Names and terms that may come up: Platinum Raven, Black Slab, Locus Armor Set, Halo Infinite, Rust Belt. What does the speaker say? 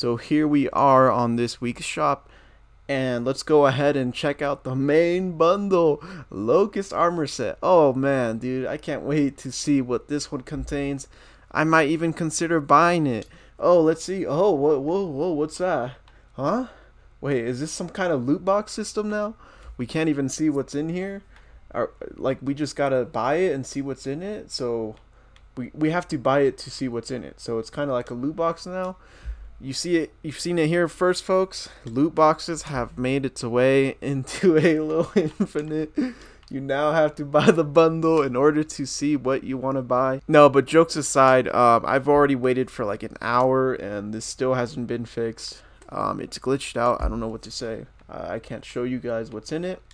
So here we are on this week's shop, and let's go ahead and check out the main bundle, Locus Armor Set. Oh man, dude, I can't wait to see what this one contains. I might even consider buying it. Oh, let's see. Oh, whoa, what's that? Huh? Wait, is this some kind of loot box system now? We can't even see what's in here. Like, we just gotta buy it and see what's in it. So we have to buy it to see what's in it. So it's kind of like a loot box now. You see it, you've seen it here first, folks. Loot boxes have made its way into Halo Infinite. You now have to buy the bundle in order to see what you want to buy. No, but jokes aside, I've already waited for like an hour and this still hasn't been fixed. It's glitched out. I don't know what to say. I can't show you guys what's in it.